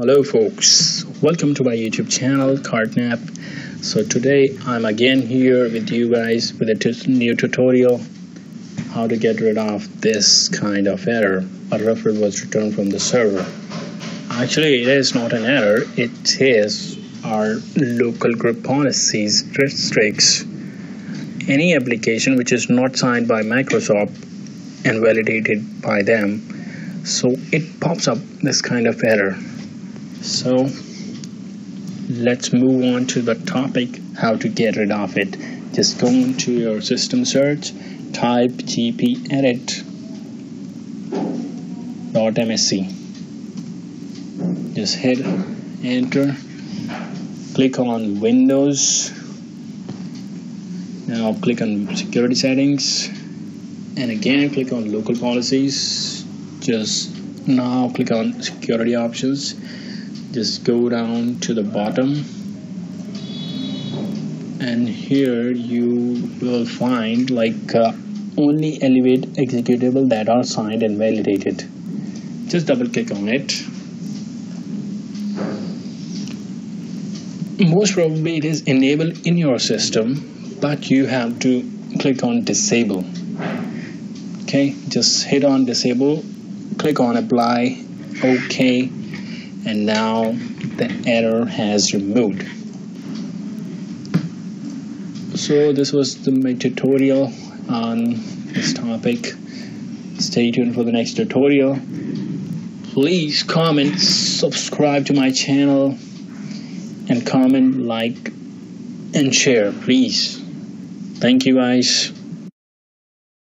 Hello folks, welcome to my YouTube channel Cardnap. So today I'm again here with you guys with a new tutorial how to get rid of this kind of error. A reference was returned from the server. Actually it is not an error, it is our local group policies restricts any application which is not signed by Microsoft and validated by them. So it pops up this kind of error. So let's move on to the topic how to get rid of it. Just go into your system search, type gpedit.msc, just hit enter, click on Windows, now click on security settings, and again click on local policies. Just now click on security options. Just go down to the bottom and here you will find like only elevate executable that are signed and validated. Just double click on it. Most probably it is enabled in your system, but you have to click on disable. Okay, just hit on disable, click on apply, okay. And now the error has removed. So this was my tutorial on this topic. Stay tuned for the next tutorial. Please comment, subscribe to my channel, and comment, like, and share, please. Thank you guys.